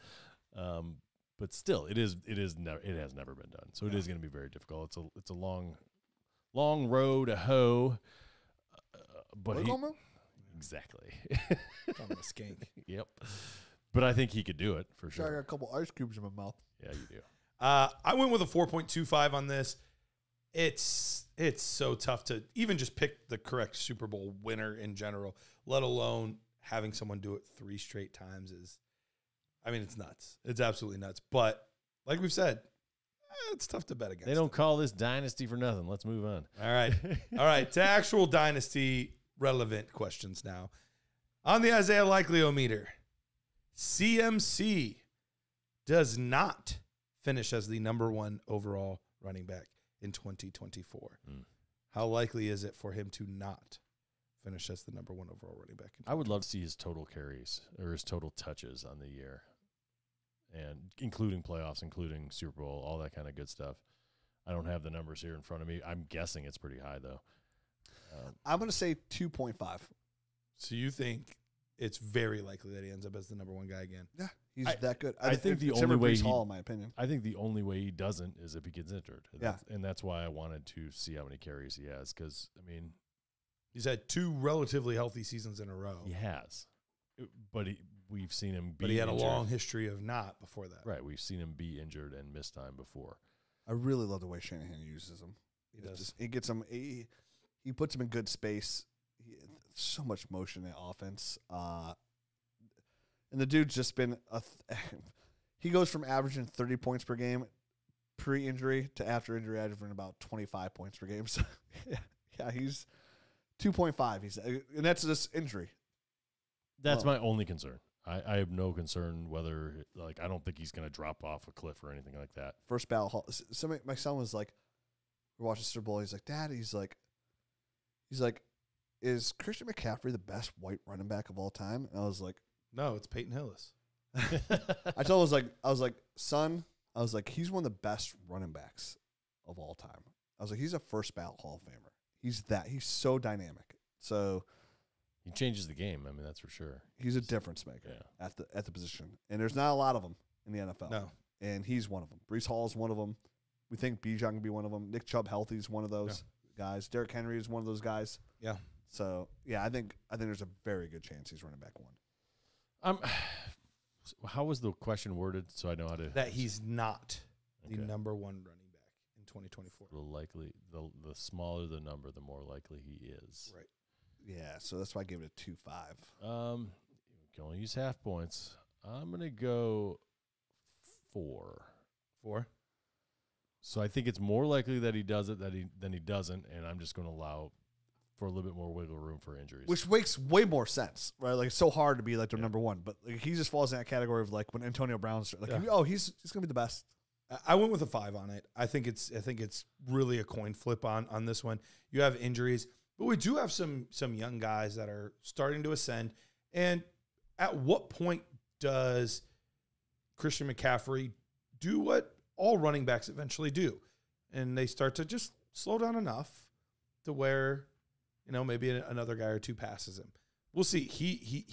But still, it has never been done. So it is going to be very difficult. It's a long row to hoe. But exactly. On the skank. Yep. But I think he could do it for sure. I got a couple ice cubes in my mouth. Yeah, you do. I went with a 4.25 on this. It's so tough to even just pick the correct Super Bowl winner in general, let alone having someone do it 3 straight times is, I mean, it's nuts. It's absolutely nuts. But like we've said, it's tough to bet against. They don't call this dynasty for nothing. Let's move on. All right. All right. To actual dynasty relevant questions now. On the Isaiah Likely-o-meter, CMC does not finish as the #1 overall running back in 2024. Mm. How likely is it for him to not finish as the #1 overall running back? I would love to see his total carries or his total touches on the year, and including playoffs, including Super Bowl, all that kind of good stuff. I don't have the numbers here in front of me. I'm guessing it's pretty high, though. I'm going to say 2.5. So you think it's very likely that he ends up as the #1 guy again? Yeah, he's that good. I think the only way Breece Hall, in my opinion. I think the only way he doesn't is if he gets injured. Yeah. And that's why I wanted to see how many carries he has, because, I mean, he's had 2 relatively healthy seasons in a row. He has. But we've seen him be injured. But he had a long history of not before that. Right, we've seen him be injured and miss time before. I really love the way Shanahan uses him. He does. Just, he gets him. He puts him in good space. So much motion in offense. And the dude's just been he goes from averaging 30 points per game pre-injury to after injury averaging about 25 points per game. So yeah, he's 2.5. He's and that's this injury. That's my only concern. I have no concern whether, like, I don't think he's going to drop off a cliff or anything like that. First ballot Hall. Somebody, my son was like, we're watching Super Bowl. He's like, Dad, he's like, is Christian McCaffrey the best white running back of all time? And I was like, no, it's Peyton Hillis. I was like, son, he's one of the best running backs of all time. I was like, he's a first ballot Hall of Famer. He's so dynamic. So he changes the game. I mean, that's for sure. He's a difference maker at the position, and there's not a lot of them in the NFL. No, and he's one of them. Breece Hall is one of them. We think Bijan can be one of them. Nick Chubb healthy is one of those guys. Derrick Henry is one of those guys. Yeah. So yeah, I think there's a very good chance he's running back 1. How was the question worded? So I know how to that he's not the #1 running back in 2024. The likely, the smaller the number, the more likely he is. Right. Yeah, so that's why I gave it a 2.5. You can only use half points. I'm going to go 4. 4? So I think it's more likely that he does it than he doesn't, and I'm just going to allow for a little bit more wiggle room for injuries. Which makes way more sense, right? Like, it's so hard to be, like, the #1, but like, he just falls in that category of, like, when Antonio Brown's, like, he's going to be the best. I went with a 5 on it. I think it's really a coin flip on this one. You have injuries. But we do have some young guys that are starting to ascend. And at what point does Christian McCaffrey do what all running backs eventually do? And they start to just slow down enough to where, you know, maybe another guy or 2 passes him. We'll see.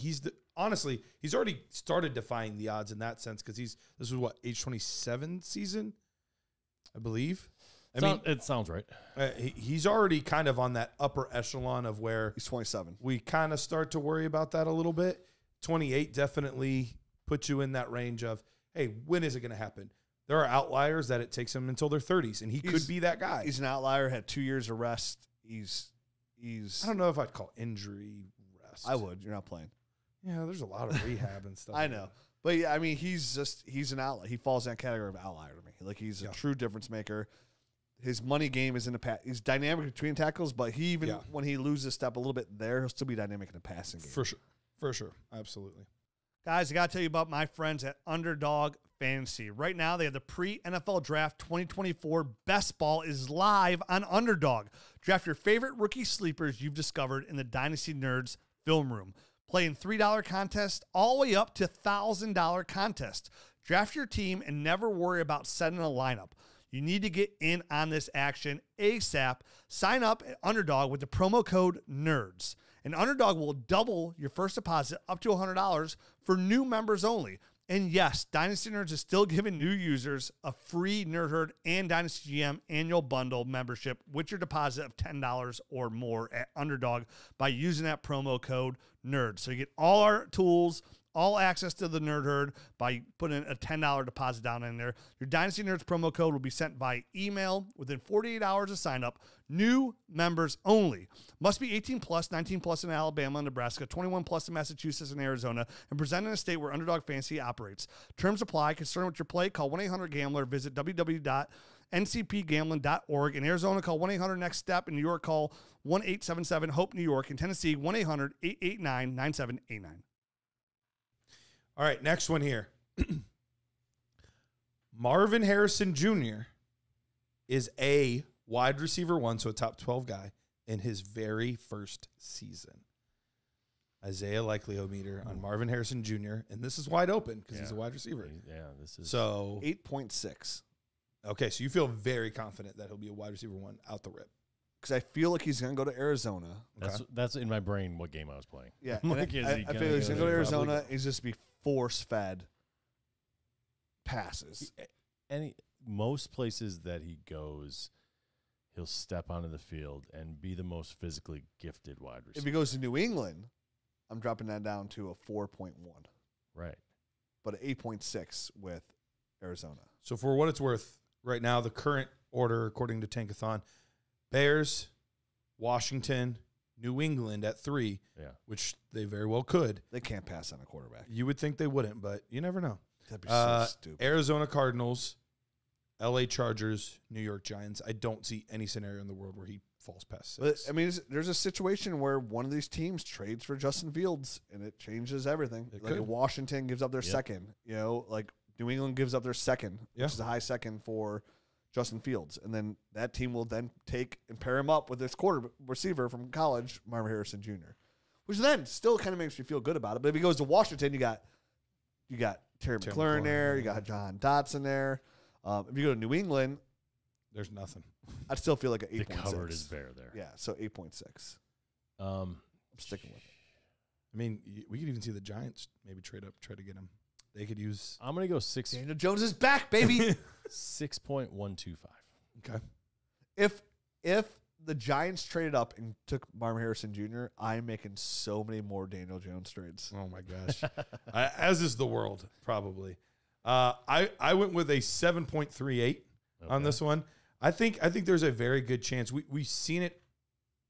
Honestly, he's already started defying the odds in that sense, because this was what, age 27 season, I believe. I mean, it sounds right. He's already kind of on that upper echelon of where he's 27. We kind of start to worry about that a little bit. 28 definitely puts you in that range of, hey, when is it going to happen? There are outliers that it takes him until their 30s, and he could be that guy. He's an outlier. Had 2 years of rest. I don't know if I'd call injury rest. I would. You're not playing. Yeah, there's a lot of rehab and stuff. I know. But yeah, I mean, he's an outlier. He falls in that category of outlier to me. Like, he's a true difference maker. His money game is in the pass. He's dynamic between tackles, but he even when he loses step a little bit there, he'll still be dynamic in the passing game. For sure. For sure. Absolutely. Guys, I got to tell you about my friends at Underdog Fantasy. Right now, they have the pre-NFL Draft 2024 Best Ball is live on Underdog. Draft your favorite rookie sleepers you've discovered in the Dynasty Nerds film room. Play in $3 contests all the way up to $1,000 contests. Draft your team and never worry about setting a lineup. You need to get in on this action ASAP. Sign up at Underdog with the promo code NERDS. And Underdog will double your first deposit up to $100 for new members only. And yes, Dynasty Nerds is still giving new users a free Nerd Herd and Dynasty GM annual bundle membership with your deposit of $10 or more at Underdog by using that promo code NERDS. So you get all our tools, all access to the Nerd Herd by putting a $10 deposit down in there. Your Dynasty Nerds promo code will be sent by email within 48 hours of sign up. New members only. Must be 18 plus, 19 plus in Alabama and Nebraska, 21 plus in Massachusetts and Arizona, and presented in a state where Underdog Fantasy operates. Terms apply. Concerned with your play? Call 1-800-GAMBLER. Visit www.underdog.com. ncpgamblin.org. In Arizona, call 1-800-NEXT-STEP. In New York, call 1-877-HOPE-NEW YORK. In Tennessee, 1-800-889-9789. All right, next one here. Marvin Harrison Jr. is a wide receiver one, so a top 12 guy, in his very first season. Isaiah Likely-o-meter on Marvin Harrison Jr. And this is wide open because he's a wide receiver. Yeah, this is so 8.6. Okay, so you feel very confident that he'll be a wide receiver one out the rip. Because I feel like he's going to go to Arizona. That's in my brain what game I was playing. Yeah, like, I feel like he's going to go to Arizona. Probably. He's just be force-fed passes. Most places that he goes, he'll step onto the field and be the most physically gifted wide receiver. If he goes to New England, I'm dropping that down to a 4.1. Right. But an 8.6 with Arizona. So for what it's worth, right now, the current order, according to Tankathon, Bears, Washington, New England at 3, which they very well could. They can't pass on a quarterback. You would think they wouldn't, but you never know. That'd be so stupid. Arizona Cardinals, L.A. Chargers, New York Giants. I don't see any scenario in the world where he falls past 6. But, I mean, there's a situation where one of these teams trades for Justin Fields, and it changes everything. It like Washington gives up their second. You know, like New England gives up their second, which is a high second for Justin Fields. And then that team will then take and pair him up with this quarterback receiver from college, Marvin Harrison Jr., which then still kind of makes me feel good about it. But if he goes to Washington, you got Terry McLaurin there. You got John Dotson there. If you go to New England, there's nothing. I'd still feel like an 8.6. The cupboard is bare there. Yeah, so 8.6. I'm sticking with it. I mean, we could even see the Giants maybe trade up, try to get him. They could use. I'm going to go 6. Daniel Jones is back, baby. 6.125. Okay. If the Giants traded up and took Marvin Harrison Jr., I'm making so many more Daniel Jones trades. Oh, my gosh. As is the world, probably. I went with a 7.38 on this one. I think there's a very good chance. We've seen it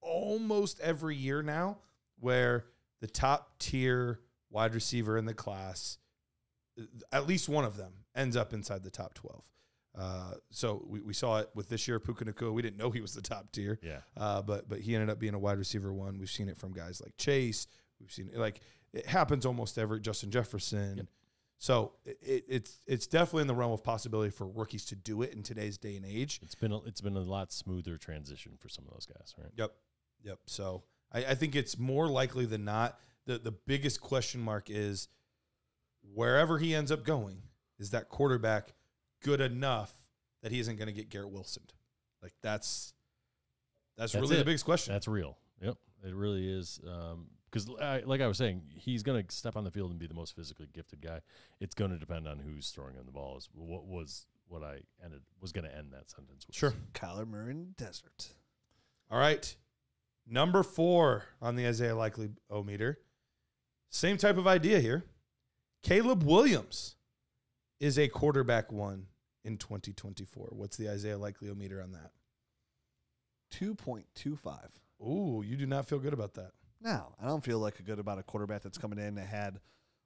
almost every year now where the top tier wide receiver in the class, at least one of them, ends up inside the top 12. So we saw it with this year, Puka Nacua. We didn't know he was the top tier. Yeah. But he ended up being a wide receiver one. We've seen it from guys like Chase. We've seen it. Like, it happens almost every Justin Jefferson. Yep. So it's definitely in the realm of possibility for rookies to do it in today's day and age. It's been a lot smoother transition for some of those guys, right? Yep. So I think it's more likely than not. The biggest question mark is wherever he ends up going, is that quarterback good enough that he isn't going to get Garrett Wilsoned? Like that's really the biggest question. That's real. Yep, it really is. Because like I was saying, he's going to step on the field and be the most physically gifted guy. It's going to depend on who's throwing him the ball. Is what I was going to end that sentence with. Sure. Kyler Murray in the desert. All right. Number 4 on the Isaiah Likely-o-meter. Same type of idea here. Caleb Williams is a quarterback one in 2024. What's the Isaiah Likely-o-meter on that? 2.25. Ooh, you do not feel good about that. No, I don't feel good about a quarterback that's coming in that had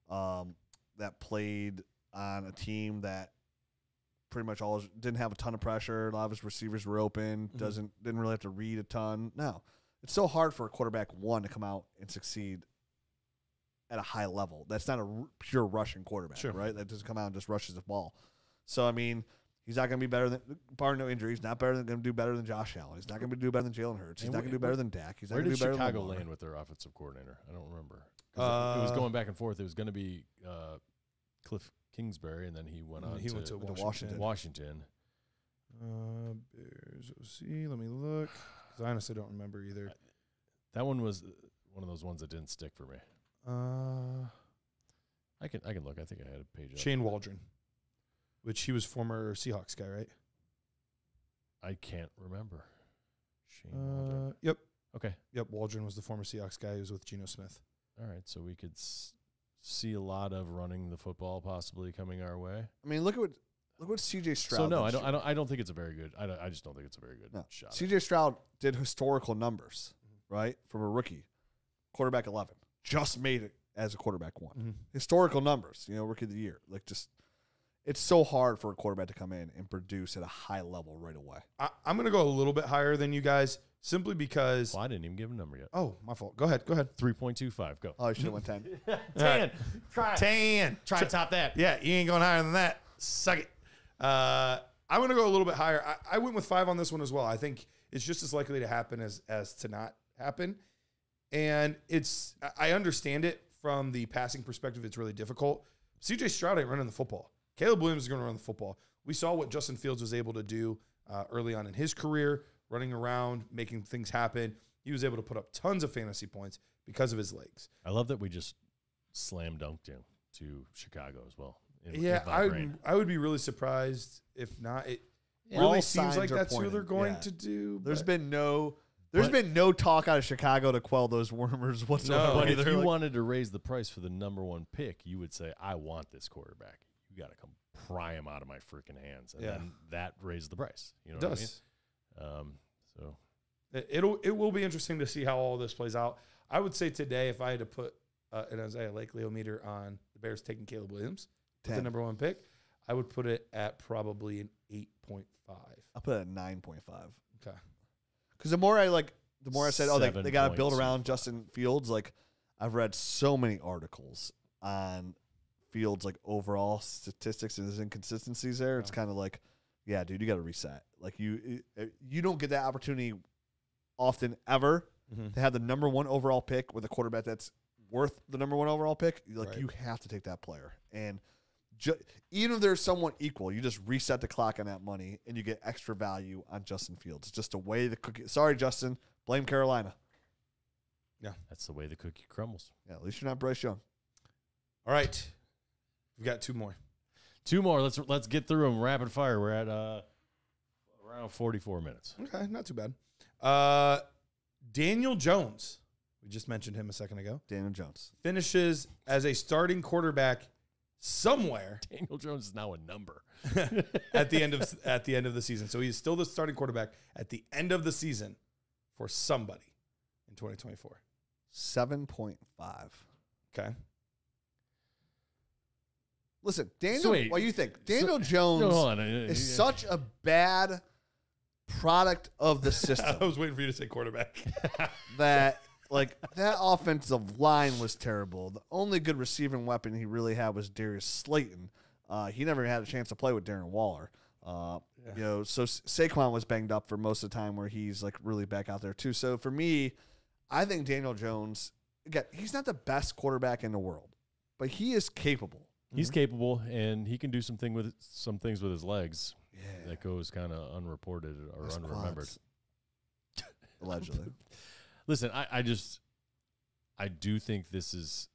that played on a team that pretty much all didn't have a ton of pressure. A lot of his receivers were open. Didn't really have to read a ton. No, it's so hard for a quarterback one to come out and succeed at a high level. That's not a pure rushing quarterback, right? That doesn't come out and just rushes the ball. So I mean, he's not going to be better than, bar no injuries, not better than going to do better than Josh Allen. He's not going to do better than Jalen Hurts. He's not going to do better than Dak. He's not going to do better than Lamar. Where did Chicago land with their offensive coordinator? I don't remember. It was going back and forth. It was going to be Cliff Kingsbury, and then he went on. He went to Washington. Bears OC. Let me look. Because I honestly don't remember either. That one was one of those ones that didn't stick for me. I can look. I think I had a page. Shane Waldron. Which he was former Seahawks guy, right? I can't remember. Shane Waldron. Yep. Okay. Yep, Waldron was the former Seahawks guy. He was with Geno Smith. All right, so we could see a lot of running the football possibly coming our way. I mean, look what CJ Stroud. So no, I don't think it's a very good. I just don't think it's a very good shot. CJ Stroud did historical numbers, right, from a rookie, quarterback 11, just made it as a quarterback one. Historical numbers, rookie of the year, like just. it's so hard for a quarterback to come in and produce at a high level right away. I'm going to go a little bit higher than you guys simply because. Well, I didn't even give a number yet. Oh, my fault. Go ahead. 3.25. Go. Oh, I should have went 10. 10. Right. Try to top that. Yeah, you ain't going higher than that. Suck it. I'm going to go a little bit higher. I went with 5 on this one as well. I think it's just as likely to happen as to not happen. And it's, I understand it from the passing perspective. It's really difficult. CJ Stroud ain't running the football. Caleb Williams is going to run the football. We saw what Justin Fields was able to do early on in his career, running around, making things happen. He was able to put up tons of fantasy points because of his legs. I love that we just slam dunked him to Chicago as well. Yeah, I would be really surprised if not. It really seems like that's who they're going to do. There's been no talk out of Chicago to quell those rumors whatsoever. No, but if you wanted to raise the price for the #1 pick, you would say, I want this quarterback. You got to come pry him out of my freaking hands. And then that raised the price. You know what I mean? So it will be interesting to see how all this plays out. I would say today, if I had to put an Isaiah Likely-o-meter on the Bears taking Caleb Williams, the #1 pick, I would put it at probably an 8.5. I'll put it at 9.5. Okay. Because the more I said, oh, they got to build around Justin Fields. Like, I've read so many articles on Fields, like overall statistics and his inconsistencies there. It's kind of like, yeah, dude, you got to reset. Like you don't get that opportunity often ever to have the #1 overall pick with a quarterback that's worth the #1 overall pick. Like you have to take that player and. Even if there's someone equal, you just reset the clock on that money and you get extra value on Justin Fields. It's just the way the cookie. Sorry, Justin. Blame Carolina. Yeah. That's the way the cookie crumbles. Yeah, at least you're not Bryce Young. All right. We've got 2 more. 2 more. Let's get through them rapid fire. We're at around 44 minutes. Okay, not too bad. Daniel Jones. We just mentioned him a second ago. Daniel Jones. Finishes as a starting quarterback somewhere. Daniel Jones is now a number at the end of the season. So he's still the starting quarterback at the end of the season for somebody in 2024. 7.5. Okay. Listen, Daniel, what do you think? Daniel Jones is such a bad product of the system. I was waiting for you to say quarterback. That. Like, that offensive line was terrible. The only good receiving weapon he really had was Darius Slayton. He never had a chance to play with Darren Waller. You know, so Saquon was banged up for most of the time where he's, like, really back out there, too. So, for me, I think Daniel Jones, again, he's not the best quarterback in the world, but he is capable. He's capable, and he can do some things with his legs that goes kind of unreported or unremembered. Allegedly. Listen, I do think this is.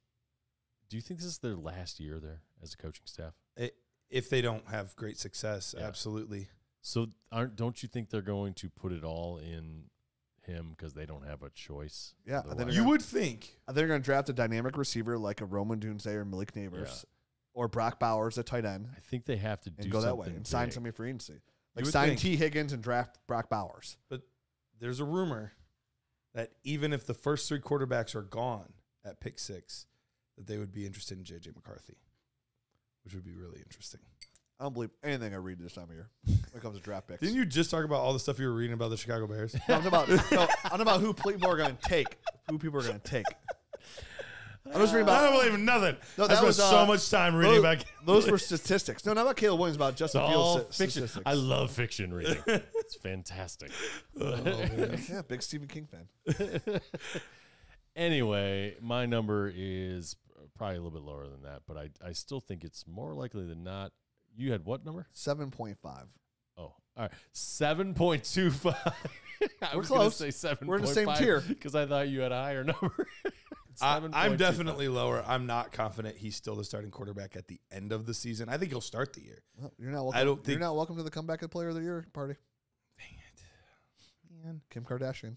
Do you think this is their last year there as a coaching staff? If they don't have great success, absolutely. So, don't you think they're going to put it all in him because they don't have a choice? Yeah, you would think they're going to draft a dynamic receiver like a Roman Dunze or Malik Nabers or Brock Bowers, a tight end. I think they have to go that way and sign somebody for agency, like sign T. Higgins and draft Brock Bowers. But there's a rumor that even if the first 3 quarterbacks are gone at pick 6, that they would be interested in J.J. McCarthy, which would be really interesting. I don't believe anything I read this time of year when it comes to draft picks. Didn't you just talk about all the stuff you were reading about the Chicago Bears? I'm about who people are going to take. Who people are going to take. I was reading about. I don't believe nothing. No, that was so much time reading back. Those were statistics. No, not about Caleb Williams. About Justin Fields statistics. I love fiction reading. It's fantastic. Yeah, big Stephen King fan. Anyway, my number is probably a little bit lower than that, but I still think it's more likely than not. You had what number? 7.5. Oh, all right, 7.25. I was going to say 7.5. We're in the same tier because I thought you had a higher number. I'm definitely lower. I'm not confident he's still the starting quarterback at the end of the season. I think he'll start the year. Well, you're not welcome. You're not welcome to the comeback of the player of the year party. Dang it, man! Kim Kardashian.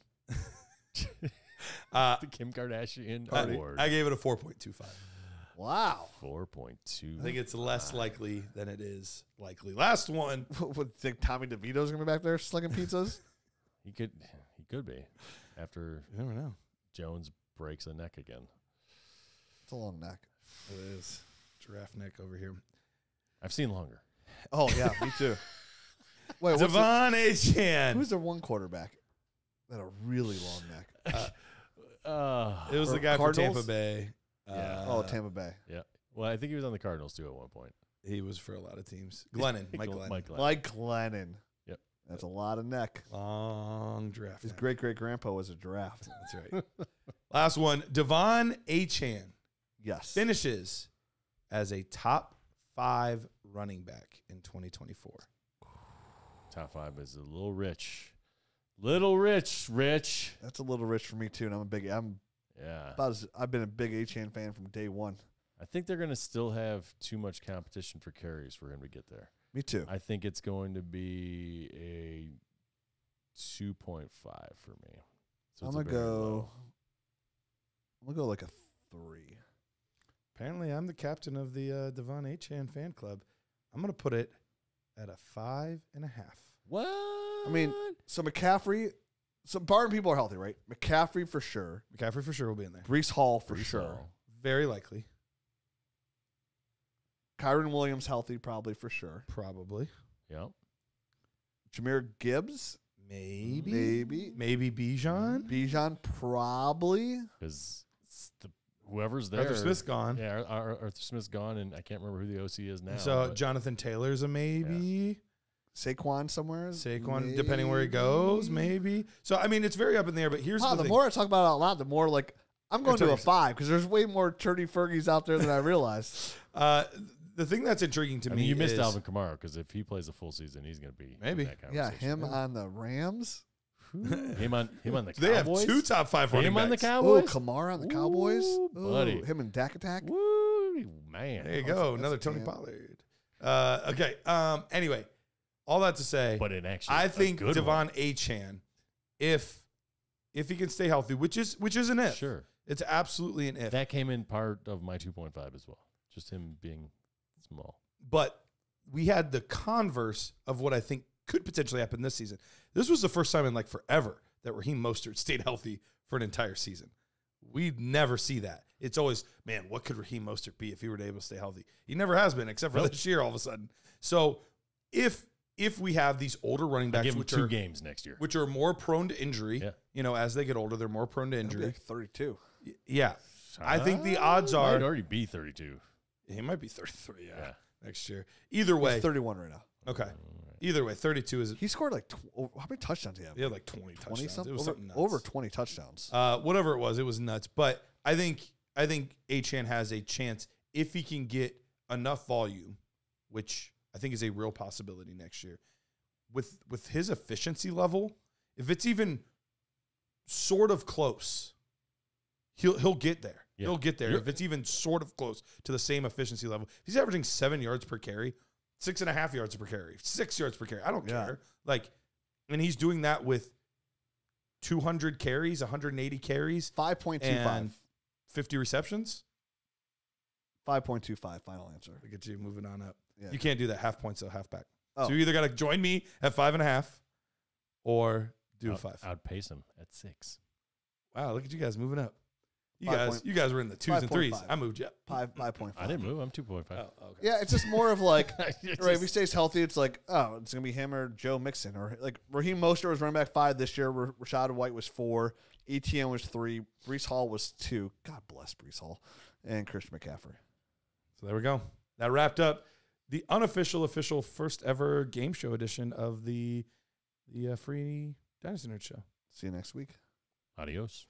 The Kim Kardashian award. I gave it a 4.25. Wow, 4.2. I think it's less likely than it is likely. Last one. Would think Tommy DeVito's gonna be back there slinging pizzas? He could be. After you never know. Jones breaks a neck again. It's a long neck. It is. Giraffe neck over here. I've seen longer. Oh, yeah, me too. Wait, De'Von Achane. Who's the one quarterback that had a really long neck? It was the guy Cardinals? For Tampa Bay. Yeah. Tampa Bay. Yeah. Well, I think he was on the Cardinals, too, at one point. He was for a lot of teams. Glennon. Mike Glennon. Mike Glennon. Yep. That's a lot of neck. Long draft. His great-great-grandpa was a draft. That's right. Last one. De'Von Achane. Yes. Finishes as a top 5 running back in 2024. Top 5 is a little rich. Rich. That's a little rich for me, too, and I've been a big Achane fan from day one. I think they're going to still have too much competition for carries for him to get there. Me too. I think it's going to be a 2.5 for me. So I'm going to go like a 3. Apparently, I'm the captain of the De'Von Achane fan club. I'm going to put it at a 5.5. What? I mean, so McCaffrey, barring people are healthy, right? McCaffrey for sure. McCaffrey for sure will be in there. Breece Hall for sure. Very likely. Kyren Williams healthy probably for sure. Probably. Yep. Jahmyr Gibbs. Maybe. Maybe Bijan. Bijan probably. Because whoever's there. Arthur Smith's gone. Yeah, Arthur Smith's gone, and I can't remember who the OC is now. So Jonathan Taylor's a maybe. Yeah. Saquon somewhere. Saquon, maybe. Depending where he goes, maybe. So, I mean, it's very up in the air, but here's the thing. The more I talk about it out loud, the more, like, I'm going to a 5 because there's way more turdy Fergies out there than I realized. The thing that's intriguing to me is... you missed Alvin Kamara because if he plays a full season, he's going to be maybe in that conversation. Yeah, him on the Rams. Him on the Cowboys. They have 2 top 5 running backs. Him on the Cowboys. Ooh, Kamara on the Cowboys. Ooh, buddy. Him and Dak Attack. Ooh, man. There you go. Another Tony Pollard. Okay. Anyway, all that to say, but in action, I think De'Von Achane, if he can stay healthy, which is an if. Sure. It's absolutely an if. That came in part of my 2.5 as well. Just him being small. But we had the converse of what I think could potentially happen this season. This was the first time in like forever that Raheem Mostert stayed healthy for an entire season. We'd never see that. It's always, man, what could Raheem Mostert be if he were able to stay healthy? He never has been, except for this year all of a sudden. So if we have these older running backs, which are 2 games next year, which are more prone to injury, you know, as they get older, they're more prone to injury. Like 32. Yeah. I think the odds are. He might already be 32. He might be 33, yeah, next year. Either way. He's 31 right now. Okay. Either way, 32 is... He scored like... how many touchdowns did he have? He had like 20 touchdowns. Something? It was something nuts. Over 20 touchdowns. Whatever it was nuts. But I think Achane has a chance if he can get enough volume, which I think is a real possibility next year. With his efficiency level, if it's even sort of close, he'll get there. Yeah. He'll get there. If it's even sort of close to the same efficiency level. He's averaging 7 yards per carry. 6.5 yards per carry, 6 yards per carry. I don't care. Like, and he's doing that with 200 carries, 180 carries, 5.25, 50 receptions. 5.25. Final answer. We get you moving on up. Yeah. You can't do that. Half points, so half back. So you either got to join me at 5.5, or do 5. Outpace him at 6. Wow, look at you guys moving up. You guys were in the 2s and 3s. 5. I moved you up. 5.5. I didn't move. I'm 2.5. Oh, okay. Yeah, it's just more of like, right, if he stays healthy, it's like, oh, it's going to be him or Joe Mixon. Or like Raheem Mostert was running back 5 this year. Rachaad White was 4. Etienne was 3. Breece Hall was 2. God bless Breece Hall. And Christian McCaffrey. So there we go. That wrapped up the unofficial, official first ever game show edition of the free Dynasty Nerd Show. See you next week. Adios.